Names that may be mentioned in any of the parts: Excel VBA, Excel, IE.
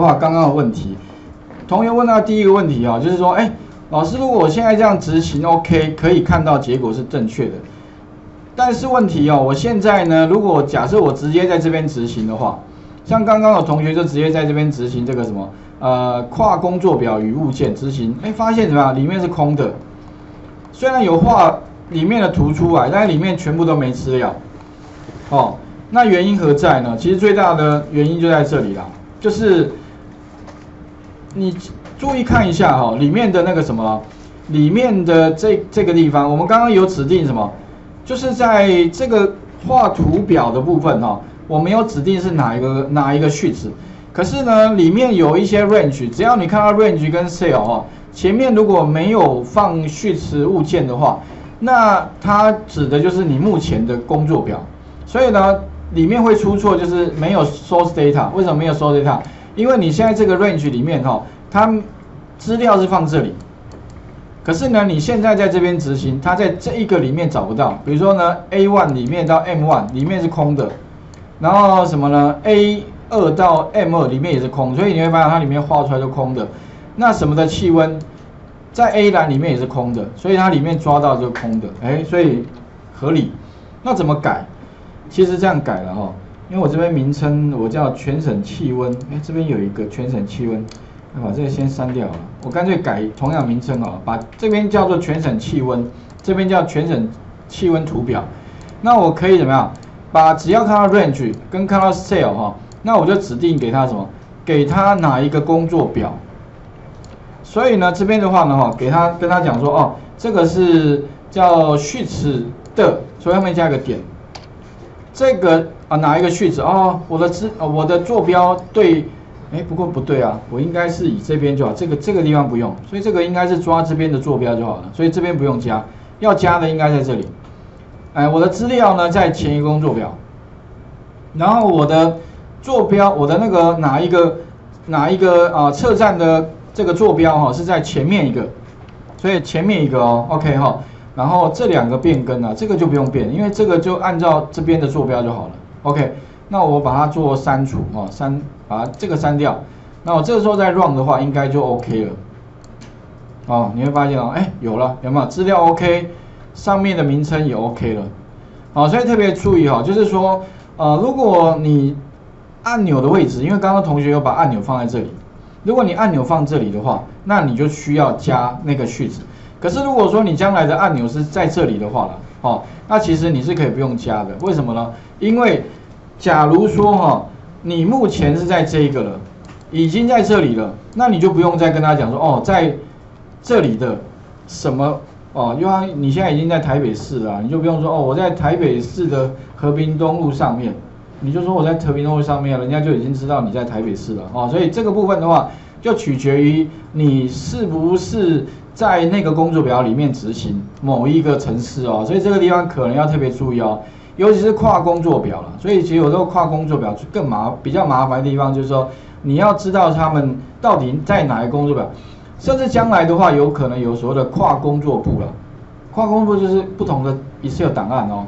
话刚刚的问题，同学问到第一个问题啊，就是说，哎，老师，如果我现在这样执行 ，OK， 可以看到结果是正确的。但是问题哦，我现在呢，如果假设我直接在这边执行的话，像刚刚有同学就直接在这边执行这个什么跨工作表与物件执行，哎，发现什么？里面是空的，虽然有画里面的图出来，但是里面全部都没资料。哦，那原因何在呢？其实最大的原因就在这里啦，就是你注意看一下哈、哦，里面的那个什么，里面的这个地方，我们刚刚有指定什么？ 就是在这个画图表的部分哦，我没有指定是哪一个sheet，可是呢，里面有一些 range， 只要你看到 range 跟 cell 哦，前面如果没有放sheet物件的话，那它指的就是你目前的工作表。所以呢，里面会出错，就是没有 source data。为什么没有 source data？ 因为你现在这个 range 里面哦，它资料是放这里。 可是呢，你现在在这边执行，它在这一个里面找不到。比如说呢 ，A1 里面到 M1 里面是空的，然后什么呢 ？A2 到 M2 里面也是空，所以你会发现它里面画出来就空的。那什么的气温，在 A 栏里面也是空的，所以它里面抓到就空的。哎，所以合理。那怎么改？其实这样改了哈，因为我这边名称我叫全省气温，哎，这边有一个全省气温。 把这个先删掉了，我干脆改同样名称哦，把这边叫做全省气温，这边叫全省气温图表。那我可以怎么样？把只要看到 range 跟看到 cell 哈，那我就指定给它什么？给它哪一个工作表？所以呢，这边的话呢哈，跟他讲说哦，这个是叫sheet的，所以后面加一个点。这个啊哪一个sheet哦？我的坐标对。 哎，不过不对啊，我应该是以这边就好，这个地方不用，所以这个应该是抓这边的坐标就好了，所以这边不用加，要加的应该在这里。哎，我的资料呢在前一个工作表，然后我的坐标，我的那个哪一个啊车站的这个坐标哈、哦、是在前面一个，所以前面一个哦 ，OK 哈、哦，然后这两个变更啊，这个就不用变，因为这个就按照这边的坐标就好了 ，OK。 那我把它做删除哦，把这个删掉。那我这个时候再 run 的话，应该就 OK 了。哦，你会发现哦，哎，有了，有没有？资料 OK， 上面的名称也 OK 了。好、哦，所以特别注意哈、哦，就是说，如果你按钮的位置，因为刚刚同学有把按钮放在这里，如果你按钮放这里的话，那你就需要加那个sheet。可是如果说你将来的按钮是在这里的话了，哦，那其实你是可以不用加的。为什么呢？因为 假如说哈，你目前是在这个了，已经在这里了，那你就不用再跟他讲说哦，在这里的什么哦，因为你现在已经在台北市了，你就不用说哦，我在台北市的和平东路上面，你就说我在和平东路上面，人家就已经知道你在台北市了哦，所以这个部分的话，就取决于你是不是在那个工作表里面执行某一个城市哦，所以这个地方可能要特别注意哦。 尤其是跨工作表了，所以其实有时候跨工作表更比较麻烦的地方，就是说你要知道他们到底在哪一个工作表，甚至将来的话有可能有所谓的跨工作部了。跨工作就是不同的 Excel 档案哦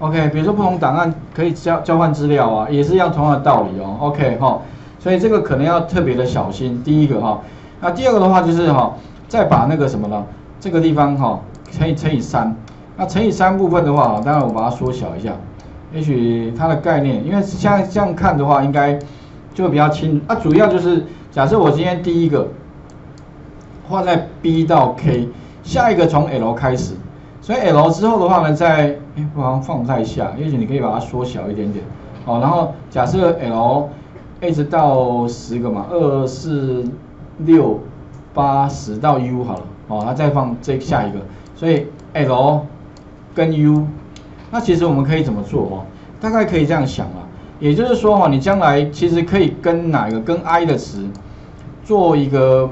，OK， 比如说不同档案可以交换资料啊，也是一样同样的道理哦 ，OK 哈、哦，所以这个可能要特别的小心。第一个哈、哦，那第二个的话就是哈、哦，再把那个什么呢，这个地方哈、哦、乘以3。 那乘以3部分的话，当然我把它缩小一下，也许它的概念，因为像这样看的话，应该就比较清。啊，主要就是假设我今天第一个画在 B 到 K， 下一个从 L 开始，所以 L 之后的话呢，在我好像放不太下，也许你可以把它缩小一点点。好，然后假设 L 一直到10个嘛，2、4、6、8、10到 U 好了，哦，它再放这下一个，所以 L 跟 U， 那其实我们可以怎么做哦？大概可以这样想啊，也就是说哦，你将来其实可以跟哪个跟 I 的值做一个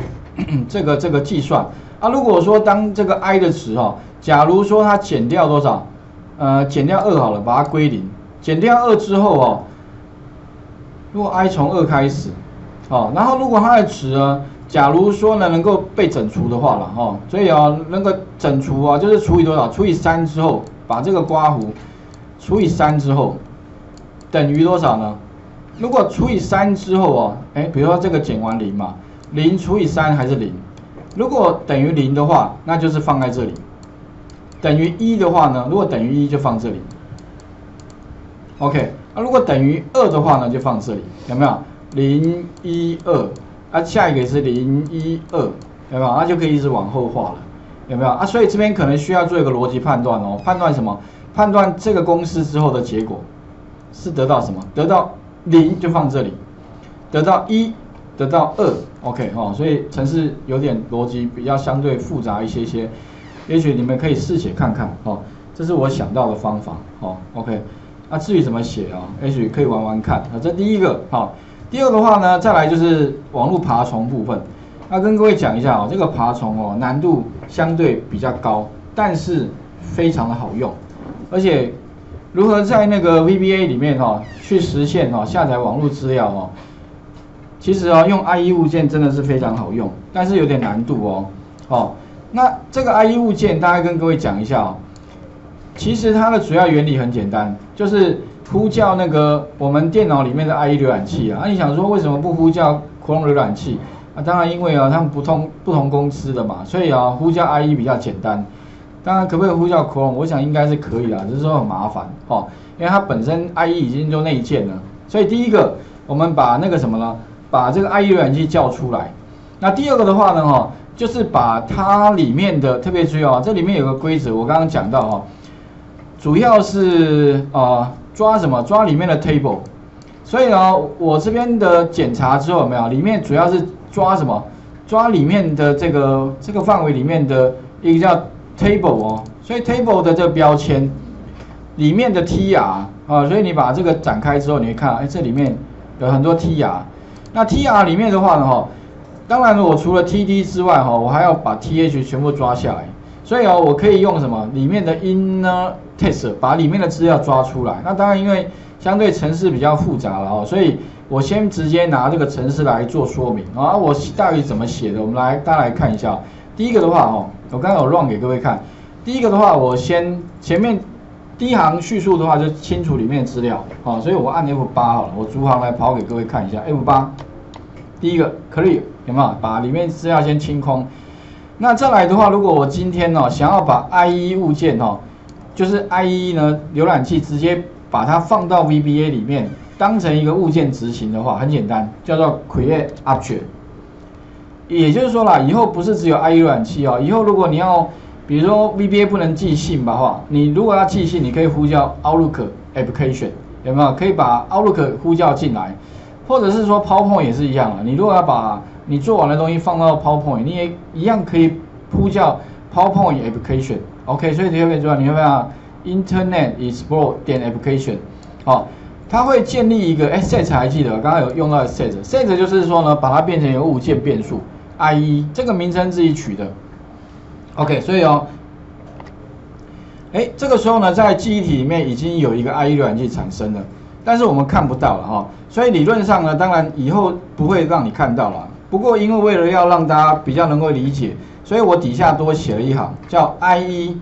这个计算啊。如果说当这个 I 的值哦，假如说它减掉多少，减掉2好了，把它归零。减掉2之后哦，如果 I 从2开始哦，然后如果它的值呢？ 假如说呢，能够被整除的话了哦，所以啊，那个整除啊，就是除以多少？除以3之后，把这个刮弧除以3之后，等于多少呢？如果除以3之后哦，比如说这个减完0嘛， 0除以3还是0。如果等于0的话，那就是放在这里；等于1的话呢，如果等于1就放这里。OK， 那如果等于2的话呢，就放这里，有没有？ 0 1 2， 啊，下一个也是 0 1 2， 有没有？那就可以一直往后画了，有没有？啊，所以这边可能需要做一个逻辑判断哦，判断什么？判断这个公式之后的结果是得到什么？得到 0就放这里，得到1，得到2 ，OK 哦，所以程式有点逻辑比较相对复杂一些些，也许你们可以试写看看哦，这是我想到的方法哦 ，OK， 那至于怎么写啊，也许可以玩玩看啊，这第一个好，第二的话呢，再来就是网络爬虫部分，那跟各位讲一下哦，这个爬虫哦难度相对比较高，但是非常的好用，而且。 如何在那个 VBA 里面哦去实现哦下载网络资料哦？其实哦用 IE 物件真的是非常好用，但是有点难度哦。哦，那这个 IE 物件大概跟各位讲一下哦。其实它的主要原理很简单，就是呼叫那个我们电脑里面的 IE 浏览器啊。那你想说为什么不呼叫 Chrome 浏览器啊？当然因为啊他们不同公司的嘛，所以啊呼叫 IE 比较简单。 当然，可不可以呼叫 Chrome？ 我想应该是可以啦，只是说很麻烦哦，因为它本身 IE 已经就内建了，所以第一个我们把那个什么呢？把这个 IE 浏览器叫出来。那第二个的话呢，哈，就是把它里面的特别注意哦，这里面有个规则，我刚刚讲到哦，主要是抓什么？抓里面的 table。所以呢，我这边的检查之后有没有？里面主要是抓什么？抓里面的这个范围里面的一个叫 table 哦，所以 table 的这个标签里面的 tr 啊，所以你把这个展开之后，你会看，哎，这里面有很多 tr。那 tr 里面的话呢，哈，当然我除了 td 之外，哈，我还要把 th 全部抓下来。所以哦，我可以用什么里面的 inner test 把里面的资料抓出来。那当然，因为相对程式比较复杂了哦，所以我先直接拿这个程式来做说明啊。我到底怎么写的？我们大家来看一下。第一个的话，哦。 我刚刚有 run 给各位看，第一个的话，我先前面第一行叙述的话就清除里面的资料，好，所以我按 F8 好了，我逐行来跑给各位看一下 F8， 第一个 clear 有没有？把里面资料先清空。那再来的话，如果我今天哦想要把 IE 物件哦，就是 IE 呢浏览器直接把它放到 VBA 里面当成一个物件执行的话，很简单，叫做 create object。 也就是说啦，以后不是只有 IE 浏览器哦，以后如果你要，比如说 VBA 不能寄信吧话，你如果要寄信，你可以呼叫 Outlook application， 有没有？可以把 Outlook 呼叫进来，或者是说 PowerPoint 也是一样啊。你如果要把你做完的东西放到 PowerPoint， 你也一样可以呼叫 PowerPoint application。OK， 所以特别重要，你要不要 Internet Explorer 点 application？ 好，它会建立一个 set 还记得？刚刚有用到 set，set 就是说呢，把它变成一个物件变数。 IE 这个名称自己取的 ，OK， 所以哦，哎，这个时候呢，在记忆体里面已经有一个 IE 浏览器产生了，但是我们看不到了哈、哦，所以理论上呢，当然以后不会让你看到了。不过因为为了要让大家比较能够理解，所以我底下多写了一行，叫 IE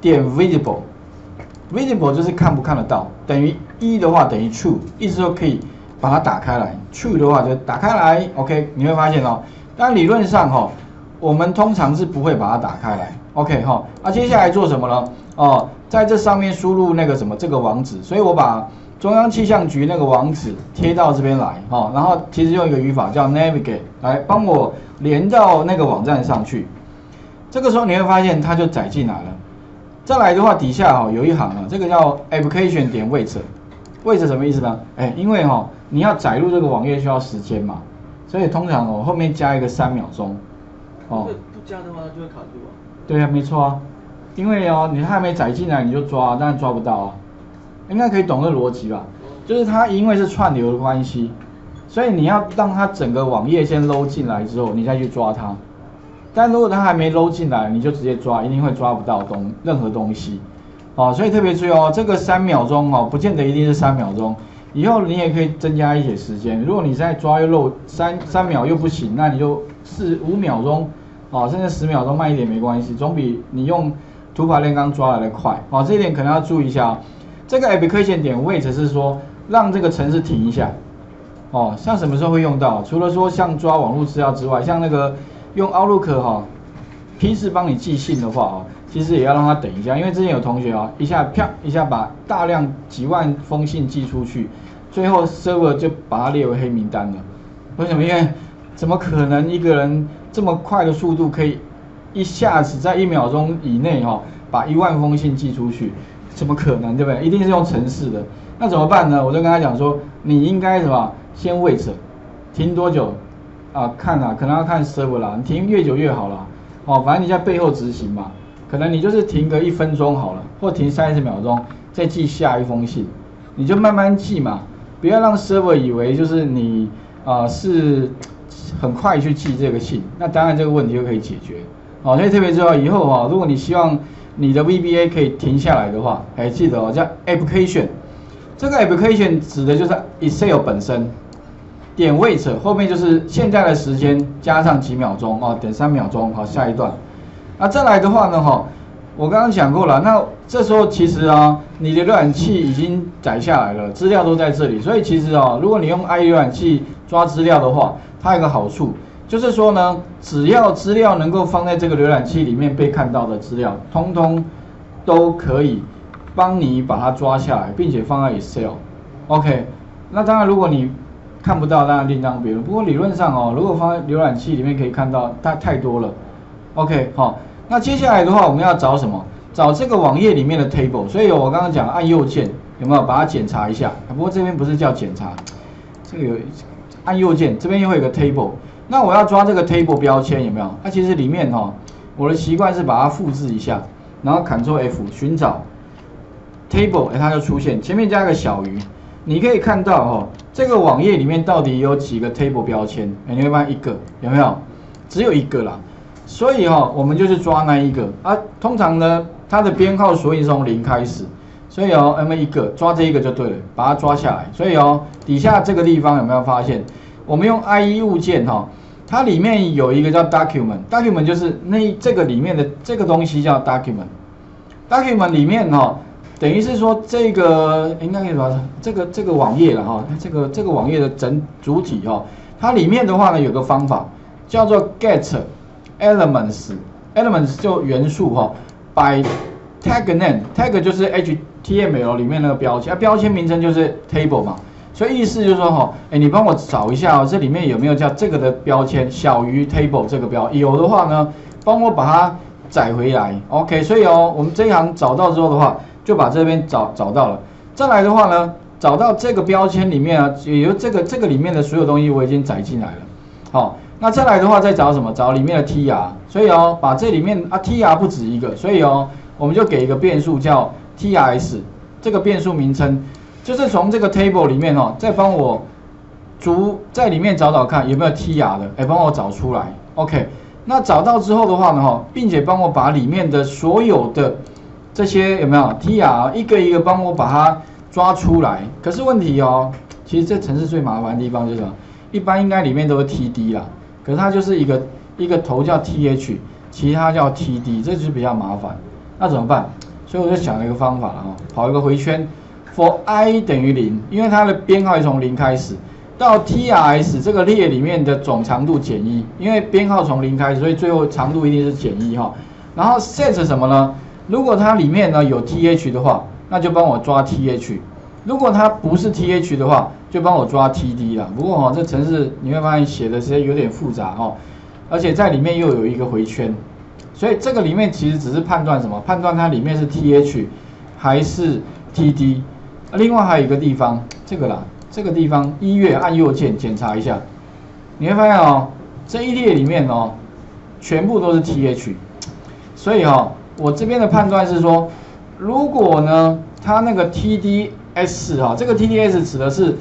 点 visible，visible 就是看不看得到，等于1的话等于 true， 意思说可以把它打开来 ，true 的话就打开来 ，OK， 你会发现哦。 但理论上哈、哦，我们通常是不会把它打开来 ，OK 哈、哦。那、啊、接下来做什么呢？哦，在这上面输入那个什么这个网址，所以我把中央气象局那个网址贴到这边来哦，然后其实用一个语法叫 navigate 来帮我连到那个网站上去。这个时候你会发现它就载进来了。再来的话，底下哈、哦、有一行啊，这个叫 application 点 wait，wait 什么意思呢？哎，因为哈、哦、你要载入这个网页需要时间嘛。 所以通常哦，后面加一个3秒钟，哦，不加的话它就会卡住啊。对啊，没错啊，因为哦，你还没载进来你就抓，当然抓不到啊。应该可以懂这逻辑吧？就是它因为是串流的关系，所以你要让它整个网页先load进来之后，你再去抓它。但如果它还没load进来，你就直接抓，一定会抓不到任何东西。哦，所以特别注意哦，这个3秒钟哦，不见得一定是3秒钟。 以后你也可以增加一些时间。如果你再抓又漏3秒又不行，那你就4、5秒钟，哦，甚至10秒钟慢一点没关系，总比你用土法炼钢抓来的快。哦，这一点可能要注意一下。这个 application 点位置是说让这个程式停一下，哦，像什么时候会用到？除了说像抓网络资料之外，像那个用 Outlook 哈、哦、，P4帮你寄信的话哦，其实也要让它等一下，因为之前有同学啊、哦，一下啪一下把大量几万封信寄出去，最后 server 就把它列为黑名单了。为什么？因为怎么可能一个人这么快的速度可以一下子在1秒钟以内哈、哦、把1万封信寄出去？怎么可能，对不对？一定是用程式的。那怎么办呢？我就跟他讲说，你应该什么？先 wait， 停多久啊？看啊，可能要看 server 啦，你停越久越好啦。哦，反正你在背后执行嘛，可能你就是停个1分钟好了，或停30秒钟，再寄下一封信，你就慢慢寄嘛，不要让 server 以为就是你是很快去寄这个信，那当然这个问题就可以解决。哦，所以特别重要，以后啊、哦，如果你希望你的 VBA 可以停下来的话，还记得哦，叫 application， 这个 application 指的就是 Excel 本身。点位置后面就是现在的时间加上几秒钟啊、哦，点3秒钟，好，下一段。那、啊、再来的话呢，哈、哦，我刚刚讲过了，那这时候其实啊，你的浏览器已经载下来了，资料都在这里，所以其实啊、哦，如果你用 IE 浏览器抓资料的话，它有一个好处，就是说呢，只要资料能够放在这个浏览器里面被看到的资料，通通都可以帮你把它抓下来，并且放在 Excel。OK， 那当然如果你看不到当然另当别论。不过理论上哦，如果放在浏览器里面可以看到，它太多了。OK， 好、哦，那接下来的话我们要找什么？找这个网页里面的 table。所以我刚刚讲按右键有没有把它检查一下？不过这边不是叫检查，这个有按右键这边又会有个 table。那我要抓这个 table 标签有没有？它、啊、其实里面哈、哦，我的习惯是把它复制一下，然后 Ctrl F 寻找 table， 它就出现，前面加一个小于。你可以看到哦，这个网页里面到底有几个 table 标签？你会发现一个有没有？只有一个啦，所以哦，我们就是抓那一个啊。通常呢，它的编号索引从0开始，所以哦，那么一个抓这一个就对了，把它抓下来。所以哦，底下这个地方有没有发现？我们用 IE 物件哈、哦，它里面有一个叫 document，document 就是那这个里面的这个东西叫 document，document 里面哈、哦。等于是说，这个应该可以把这个网页了哈，这个网页的整主体哈、哦，它里面的话呢有个方法叫做 get elements，elements 就元素哈、哦、，by tag name，tag 就是 HTML 里面那个标签，啊、标签名称就是 table 嘛，所以意思就是说哈、哦，哎你帮我找一下、哦、这里面有没有叫这个的标签小于 table 这个标，有的话呢帮我把它载回来 ，OK， 所以哦我们这一行找到之后的话。就把这边找到了，再来的话呢，找到这个标签里面啊，也就这个里面的所有东西我已经载进来了。好、哦，那再来的话再找什么？找里面的 tr， 所以哦，把这里面啊 tr 不止一个，所以哦，我们就给一个变数叫 trs， 这个变数名称就是从这个 table 里面哦，再帮我在里面找看有没有 tr 的，哎，帮我找出来。OK， 那找到之后的话呢，哈，并且帮我把里面的所有的。这些有没有 tr 一个一个帮我把它抓出来？可是问题哦，其实这程式最麻烦的地方就是什么？一般应该里面都是 td 啦，可是它就是一个头叫 th， 其他叫 td， 这就是比较麻烦。那怎么办？所以我就想了一个方法了哈、哦，跑一个回圈 ，for i 等于0，因为它的编号也从0开始，到 trs 这个列里面的总长度减1，因为编号从0开始，所以最后长度一定是减1哈、哦。然后 set 什么呢？如果它里面呢有 th 的话，那就帮我抓 th； 如果它不是 th 的话，就帮我抓 td 啦。不过哈、哦，这程式你会发现写的是有点复杂哦，而且在里面又有一个回圈，所以这个里面其实只是判断什么？判断它里面是 th 还是 td。另外还有一个地方，这个啦，这个地方1月按右键检查一下，你会发现哦，这一列里面哦，全部都是 th， 所以哈、哦。我这边的判断是说，如果呢，它那个 TDS 哈、哦，这个 TDS 指的是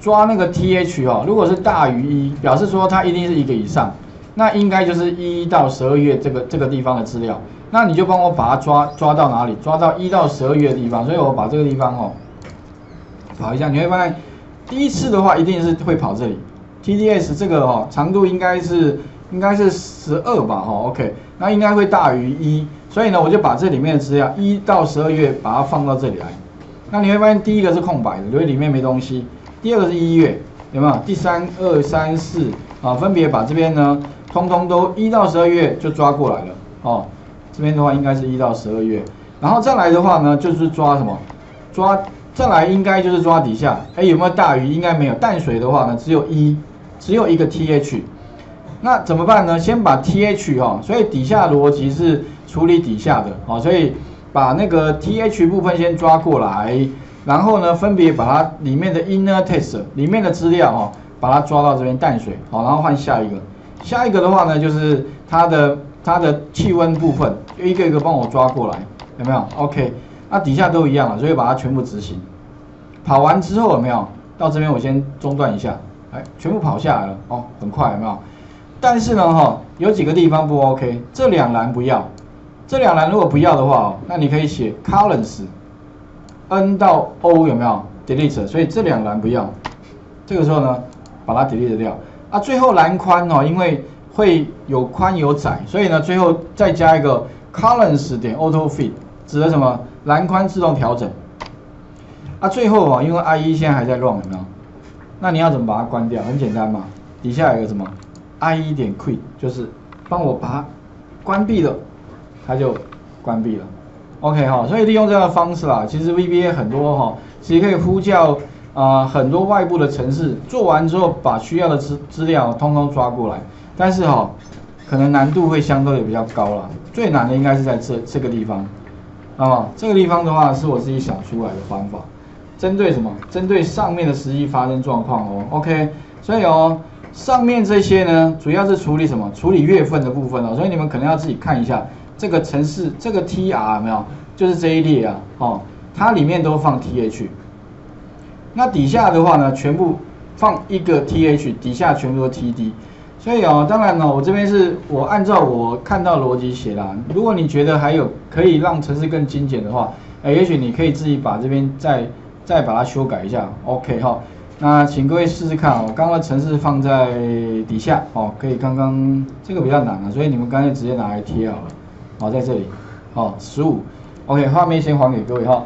抓那个 TH 哈、哦，如果是大于1，表示说它一定是一个以上，那应该就是1到12月这个地方的资料，那你就帮我把它抓到哪里？抓到1到12月的地方，所以我把这个地方哦跑一下，你会发现第一次的话一定是会跑这里 ，TDS 这个哦长度应该是12吧哈、哦、，OK， 那应该会大于1。所以呢，我就把这里面的资料1到12月把它放到这里来。那你会发现，第一个是空白的，因为里面没东西；第二个是1月，有没有？第三、二、三、四啊，分别把这边呢，通通都1到12月就抓过来了哦。这边的话应该是1到12月，然后再来的话呢，就是抓什么？抓再来应该就是抓底下，哎，有没有大鱼？应该没有。淡水的话呢，只有一个 TH。 那怎么办呢？先把 TH 哦，所以底下逻辑是处理底下的哦，所以把那个 TH 部分先抓过来，然后呢，分别把它里面的 inner test 里面的资料哦，把它抓到这边淡水好，然后换下一个，下一个的话呢，就是它的气温部分，就一个一个帮我抓过来，有没有 ？OK， 那底下都一样了，所以把它全部执行。跑完之后有没有？到这边我先中断一下，哎，全部跑下来了哦，很快有没有？但是呢，哈，有几个地方不 OK， 这两栏不要，这两栏如果不要的话，那你可以写 columns n 到 o 有没有 delete， 所以这两栏不要，这个时候呢，把它 delete 掉啊。最后栏宽哦，因为会有宽有窄，所以呢，最后再加一个 columns 点 auto fit， 指的什么？栏宽自动调整啊。最后啊，因为 IE 现在还在 run 有没有？那你要怎么把它关掉？很简单嘛，底下有个什么？IE 点 quit 就是帮我把它关闭了，它就关闭了。OK 哈，所以利用这样的方式啦，其实 VBA 很多哈，其实可以呼叫很多外部的程式，做完之后把需要的资料通通抓过来，但是哈，可能难度会相对也比较高啦。最难的应该是在这个地方啊，这个地方的话是我自己想出来的方法，针对什么？针对上面的实际发生状况哦。OK， 所以哦。上面这些呢，主要是处理什么？处理月份的部分哦，所以你们可能要自己看一下这个程式，这个 TR 有没有？就是这一列啊，哦，它里面都放 TH。那底下的话呢，全部放一个 TH， 底下全部都 TD。所以哦，当然呢、哦，我这边是我按照我看到逻辑写啦。如果你觉得还有可以让程式更精简的话，哎，也许你可以自己把这边再把它修改一下。OK 哈、哦。那请各位试试看，我刚刚的程式放在底下哦，可以刚刚这个比较难啊，所以你们干脆直接拿来贴好了，好在这里，好15 ，OK， 画面先还给各位哈，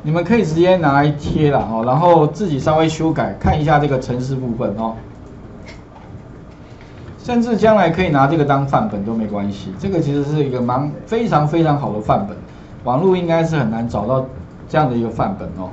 你们可以直接拿来贴了哦，然后自己稍微修改看一下这个程式部分哦，甚至将来可以拿这个当范本都没关系，这个其实是一个非常非常好的范本，网络应该是很难找到这样的一个范本哦。